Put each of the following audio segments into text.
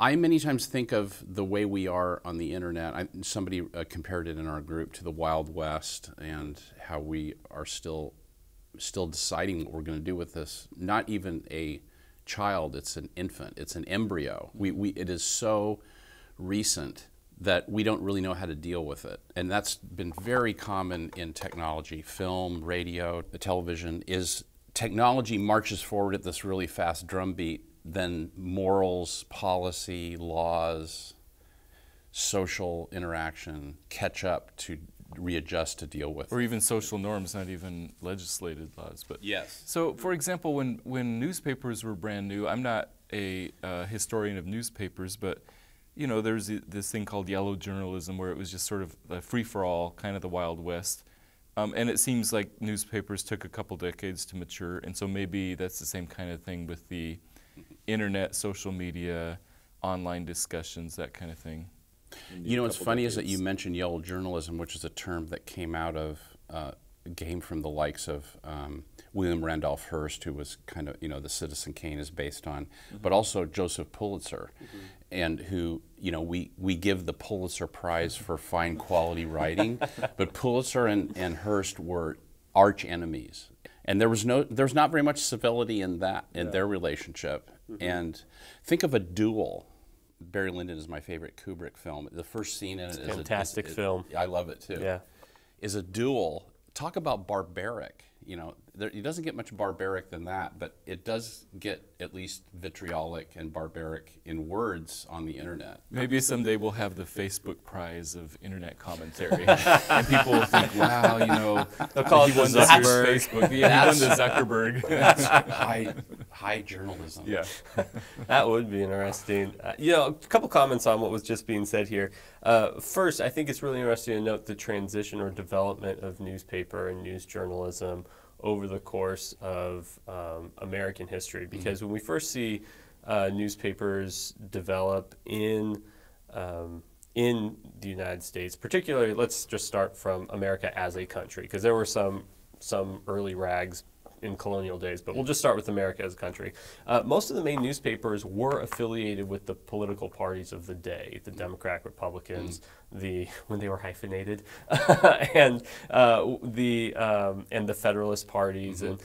I many times think of the way we are on the internet. Somebody compared it in our group to the Wild West, and how we are still deciding what we're going to do with this. Not even a child, it's an infant, it's an embryo. It is so recent that we don't really know how to deal with it. And that's been very common in technology, film, radio, television, is technology marches forward at this really fast drumbeat, then morals, policy, laws, social interaction catch up to readjust to deal with. Or even social norms, not even legislated laws. But yes. So, for example, when newspapers were brand new, I'm not a historian of newspapers, but you know, there's this thing called yellow journalism, where it was just sort of a free-for-all, kind of the Wild West. And it seems like newspapers took a couple decades to mature, and so maybe that's the same kind of thing with the internet, social media, online discussions, that kind of thing. You know, what's funny is that you mentioned yellow journalism, which is a term that came out of, came from the likes of William Randolph Hearst, who was kind of, you know, the Citizen Kane is based on, but also Joseph Pulitzer, and who, you know, we give the Pulitzer Prize for fine quality writing, but Pulitzer and Hearst were arch enemies. And there's not very much civility in that, in their relationship. And think of a duel. Barry Lyndon is my favorite Kubrick film. The first scene in it is fantastic film. I love it too. Yeah, is a duel. Talk about barbaric. You know, it doesn't get much barbaric than that, but it does get at least vitriolic and barbaric in words on the internet. Maybe someday we'll have the Facebook Prize of internet commentary, and people will think, "Wow, you know, they'll call it Zuckerberg. Yeah, he won the Zuckerberg. That's high journalism." Yeah, that would be interesting. You know, a couple comments on what was just being said here. First, I think it's really interesting to note the transition or development of newspaper and news journalism over the course of American history, because when we first see newspapers develop in the United States, particularly, let's just start from America as a country, because there were some early rags in colonial days, but we'll just start with America as a country. Most of the main newspapers were affiliated with the political parties of the day, the Democrat, Republicans, when they were hyphenated, and the Federalist parties and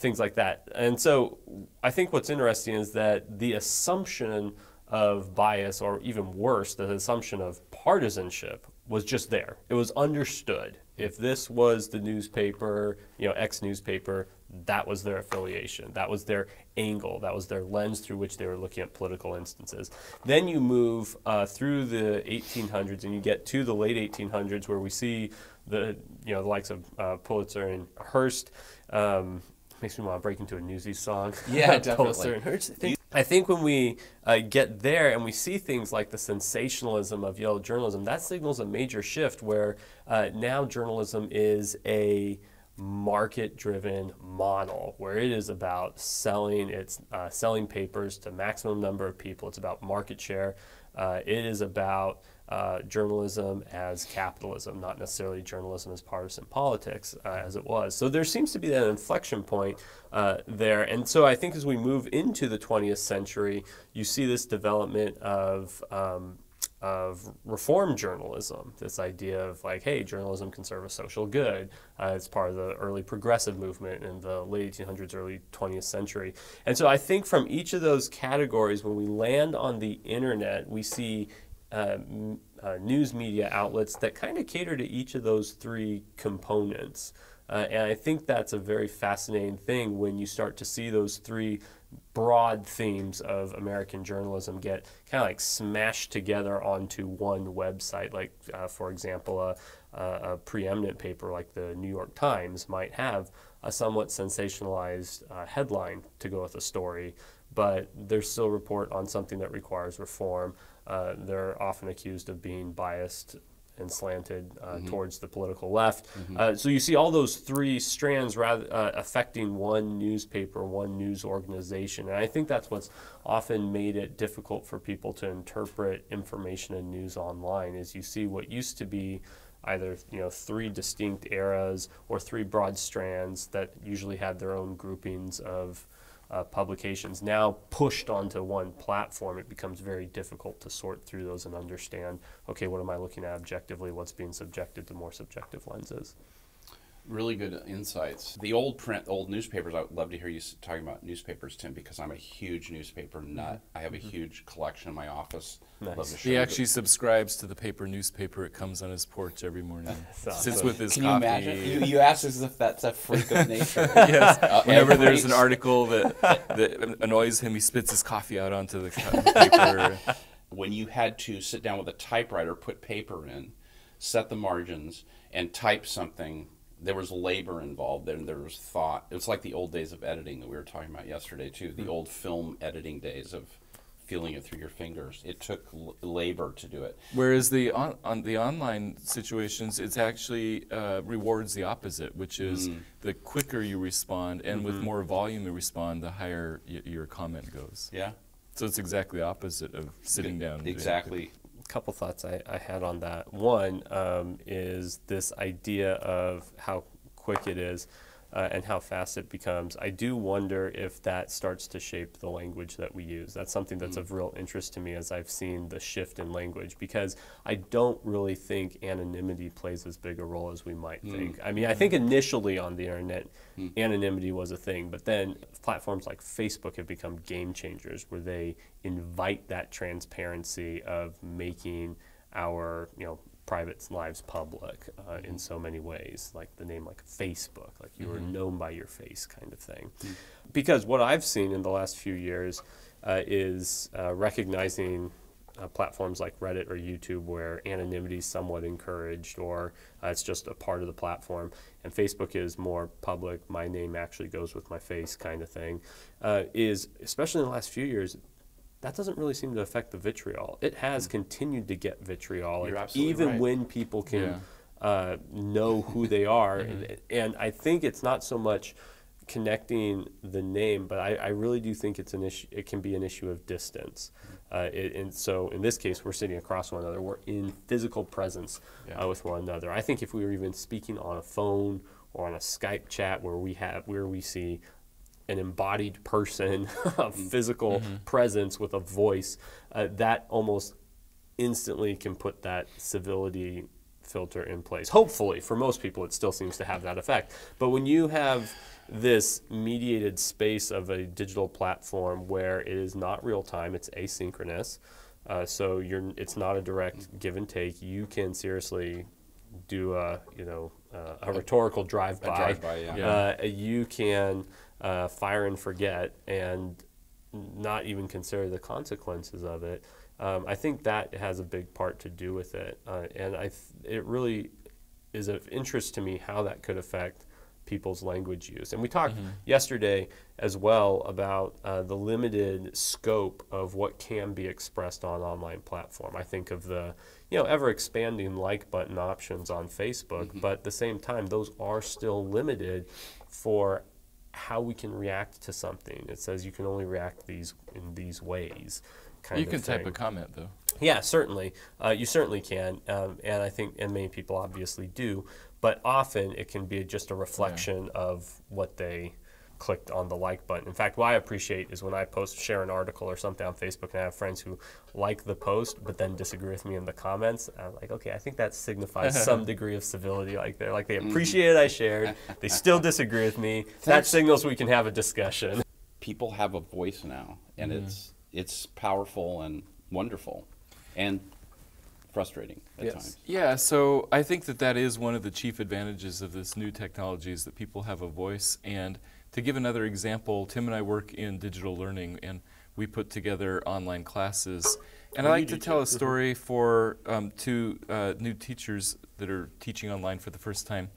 things like that. And so I think what's interesting is that the assumption of bias, or even worse, the assumption of partisanship, was just there. It was understood. If this was the newspaper, you know, X newspaper, that was their affiliation. That was their angle. That was their lens through which they were looking at political instances. Then you move through the 1800s, and you get to the late 1800s, where we see the, you know, the likes of Pulitzer and Hearst. Makes me want to break into a Newsies song. Yeah, definitely. And Hearst, I think when we get there and we see things like the sensationalism of yellow journalism, that signals a major shift where now journalism is a market-driven model, where it is about selling. It's selling papers to maximum number of people. It's about market share. It is about journalism as capitalism, not necessarily journalism as partisan politics as it was. So there seems to be that inflection point there. And so I think as we move into the 20th century, you see this development of reform journalism, this idea of like, hey, journalism can serve a social good. It's part of the early progressive movement in the late 1800s, early 20th century. And so I think from each of those categories, when we land on the internet, we see news media outlets that kind of cater to each of those three components. And I think that's a very fascinating thing when you start to see those three broad themes of American journalism get kind of like smashed together onto one website. Like, for example, a preeminent paper like the New York Times might have a somewhat sensationalized headline to go with a story, but they're still a report on something that requires reform. They're often accused of being biased and slanted towards the political left. So you see all those three strands rather, affecting one newspaper, one news organization. And I think that's what's often made it difficult for people to interpret information and news online, is you see what used to be either, you know, three distinct eras or three broad strands that usually had their own groupings of publications now pushed onto one platform, it becomes very difficult to sort through those and understand, okay, what am I looking at objectively, what's being subjected to more subjective lenses. Really good insights. The old print, old newspapers, I would love to hear you talking about newspapers, Tim, because I'm a huge newspaper nut. I have a huge collection in my office. Nice. Love to show. He actually subscribes to the paper newspaper. It comes on his porch every morning. Sits with his coffee. Can you imagine? You ask as if that's a freak of nature. Yes. Whenever there's an article that annoys him, he spits his coffee out onto the paper. When you had to sit down with a typewriter, put paper in, set the margins, and type something, there was labor involved, and there was thought. It was like the old days of editing that we were talking about yesterday, too, the old film editing days of feeling it through your fingers. It took labor to do it. Whereas on the online situations, it actually rewards the opposite, which is the quicker you respond, and with more volume you respond, the higher your comment goes. Yeah. So it's exactly the opposite of sitting down. Exactly. Couple thoughts I had on that. One is this idea of how quick it is and how fast it becomes. I do wonder if that starts to shape the language that we use. That's something that's of real interest to me as I've seen the shift in language, because I don't really think anonymity plays as big a role as we might think. I mean, I think initially on the internet, anonymity was a thing, but then platforms like Facebook have become game changers, where they invite that transparency of making our, you know, private lives public in so many ways, like the name, like Facebook, like you were known by your face kind of thing. Because what I've seen in the last few years is recognizing platforms like Reddit or YouTube, where anonymity is somewhat encouraged, or it's just a part of the platform, and Facebook is more public, my name actually goes with my face kind of thing, is, especially in the last few years, that doesn't really seem to affect the vitriol. It has continued to get vitriolic, even when people can know who they are. And I think it's not so much connecting the name, but I really do think it's an issue. It can be an issue of distance. And so in this case, we're sitting across one another. We're in physical presence with one another. I think if we were even speaking on a phone or on a Skype chat, where we see an embodied person, a physical presence with a voice, that almost instantly can put that civility filter in place. Hopefully, for most people, it still seems to have that effect. But when you have this mediated space of a digital platform where it is not real time, it's asynchronous, so it's not a direct give and take. You can seriously do a rhetorical drive-by. You can fire and forget and not even consider the consequences of it. I think that has a big part to do with it. And it really is of interest to me how that could affect people's language use. And we talked yesterday as well about the limited scope of what can be expressed on an online platform. I think of the ever expanding like button options on Facebook, but at the same time, those are still limited for how we can react to something. It says you can only react in these ways. You can type a comment, though. Yeah, certainly. You certainly can, and I think many people obviously do, but often it can be just a reflection of what they clicked on the like button. In fact, what I appreciate is when I share an article or something on Facebook, and I have friends who like the post but then disagree with me in the comments. I'm like, okay, I think that signifies some degree of civility. Like they appreciate I shared, they still disagree with me. That signals we can have a discussion. People have a voice now, and it's powerful and wonderful, and frustrating at times. Yeah, so I think that is one of the chief advantages of this new technology, is that people have a voice. And to give another example, Tim and I work in digital learning, and we put together online classes. And I like to tell a story for two new teachers that are teaching online for the first time.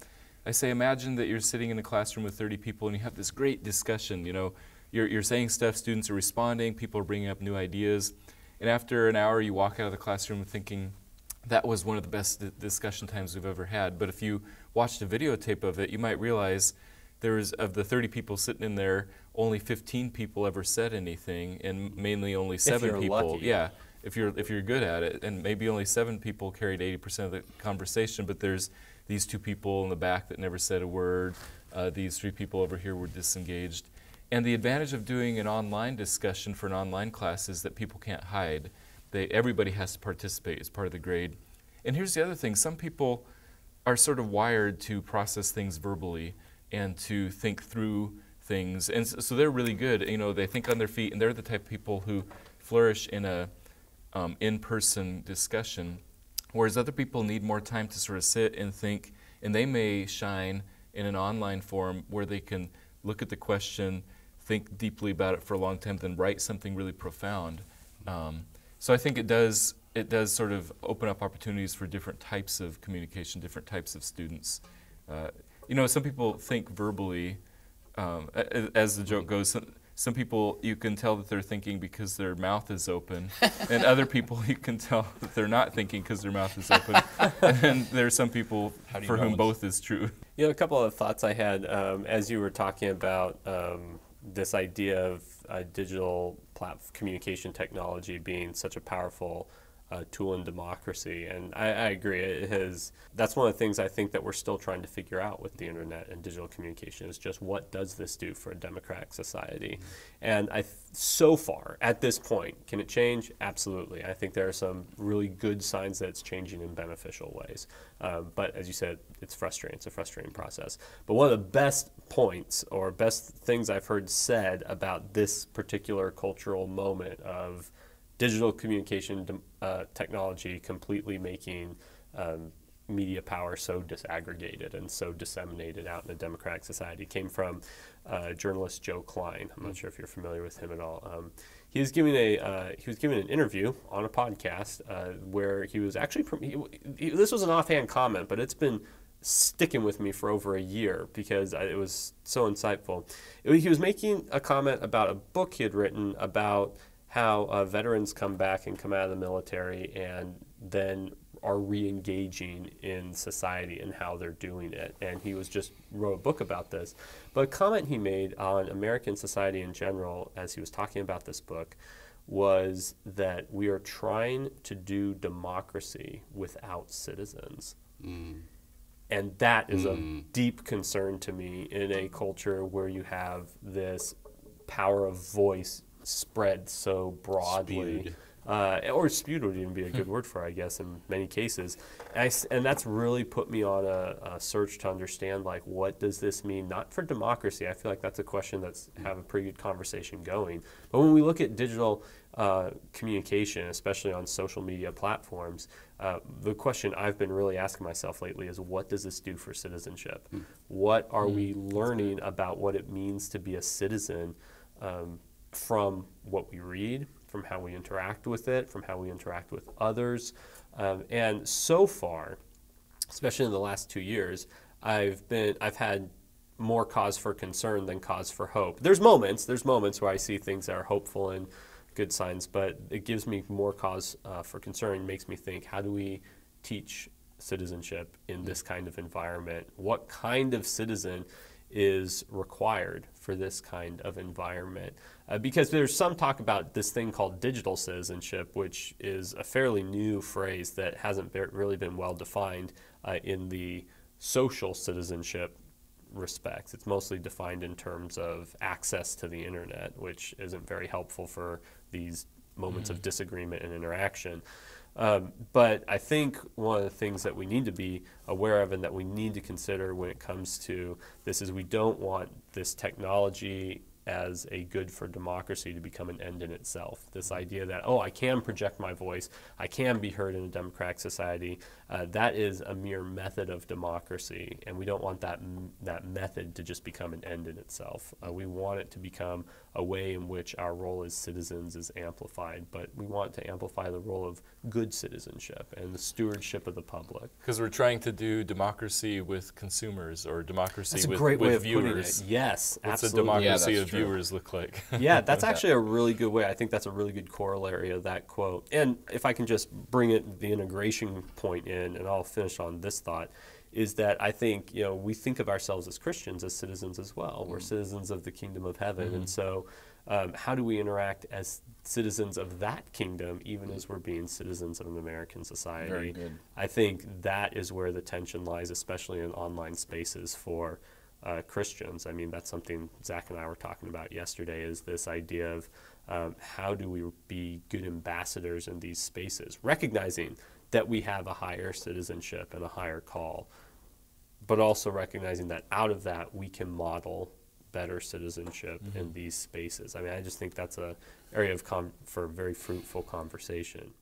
I say, imagine that you're sitting in a classroom with 30 people and you have this great discussion. You're saying stuff, students are responding, people are bringing up new ideas. And after an hour, you walk out of the classroom thinking, that was one of the best discussion times we've ever had. But if you watched a videotape of it, you might realize of the 30 people sitting in there, only 15 people ever said anything, and mainly only 7 people. Lucky. Yeah, if you're good at it, and maybe only 7 people carried 80% of the conversation. But there's these 2 people in the back that never said a word. These 3 people over here were disengaged. And the advantage of doing an online discussion for an online class is that people can't hide. Everybody has to participate as part of the grade. And here's the other thing. Some people are sort of wired to process things verbally and to think through things. And so they're really good. You know, they think on their feet, and they're the type of people who flourish in a in-person discussion, whereas other people need more time to sort of sit and think, and they may shine in an online forum where they can look at the question, think deeply about it for a long time, then write something really profound. So I think it does sort of open up opportunities for different types of communication, different types of students. You know, some people think verbally, as the joke goes, some people, you can tell that they're thinking because their mouth is open, and other people, you can tell that they're not thinking because their mouth is open. And then there are some people for whom both is true. You know, a couple of thoughts I had as you were talking about this idea of digital communication technology being such a powerful tool in democracy, and I agree. That's one of the things I think that we're still trying to figure out with the internet and digital communication is just what does this do for a democratic society? And so far at this point, can it change? Absolutely. I think there are some really good signs that it's changing in beneficial ways. But as you said, it's frustrating. It's a frustrating process. But one of the best points or best things I've heard said about this particular cultural moment of digital communication technology completely making media power so disaggregated and so disseminated out in a democratic society came from journalist Joe Klein. I'm not sure if you're familiar with him at all. He was giving an interview on a podcast where he was actually, this was an offhand comment, but it's been sticking with me for over a year because it was so insightful. He was making a comment about a book he had written about how veterans come back and come out of the military and then are re-engaging in society and how they're doing it. And he wrote a book about this. But a comment he made on American society in general as he was talking about this book was that we are trying to do democracy without citizens. And that is a deep concern to me in a culture where you have this power of voice spread so broadly, or spewed would even be a good word for it, I guess, in many cases. And that's really put me on a search to understand, like, what does this mean? Not for democracy. I feel like that's a question that's have a pretty good conversation going. But when we look at digital communication, especially on social media platforms, the question I've been really asking myself lately is, what does this do for citizenship? What are we learning about what it means to be a citizen? From what we read, from how we interact with it, from how we interact with others. And so far, especially in the last 2 years, I've had more cause for concern than cause for hope. There's moments where I see things that are hopeful and good signs, but it gives me more cause for concern, makes me think, how do we teach citizenship in this kind of environment? What kind of citizen is required for this kind of environment? Because there's some talk about this thing called digital citizenship, which is a fairly new phrase that hasn't really been well defined in the social citizenship respects. It's mostly defined in terms of access to the internet, which isn't very helpful for these moments of disagreement and interaction. But I think one of the things that we need to be aware of and that we need to consider when it comes to this is we don't want this technology as a good for democracy to become an end in itself. This idea that, oh, I can project my voice, I can be heard in a democratic society, that is a mere method of democracy, and we don't want that method to just become an end in itself. We want it to become a way in which our role as citizens is amplified, but we want to amplify the role of good citizenship and the stewardship of the public. Because we're trying to do democracy with consumers or democracy with viewers. That's a great way of putting it. Yes, absolutely. What's a democracy of viewers look like? Yeah, that's actually a really good way. I think that's a really good corollary of that quote. And if I can just bring it the integration point in, and I'll finish on this thought, is that I think, you know, we think of ourselves as Christians as citizens as well. We're citizens of the kingdom of heaven. And so how do we interact as citizens of that kingdom even as we're being citizens of an American society? Very good. I think that is where the tension lies, especially in online spaces for Christians. I mean, that's something Zach and I were talking about yesterday, is this idea of how do we be good ambassadors in these spaces, recognizing that we have a higher citizenship and a higher call, but also recognizing that out of that we can model better citizenship in these spaces. I mean, I just think that's an area for very fruitful conversation.